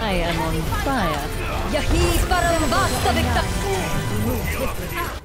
I am on fire. Yahi param vastavik.